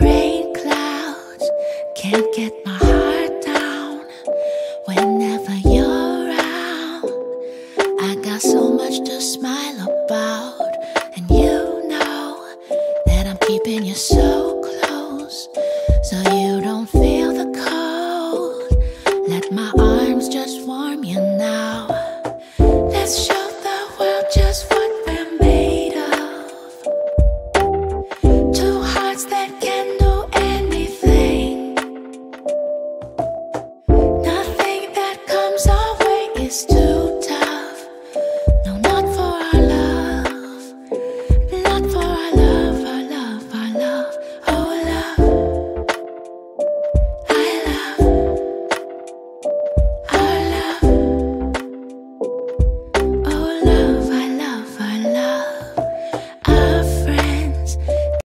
Rain clouds can't get my heart down. Whenever you're around, I got so much to smile about. And you know that I'm keeping you so close.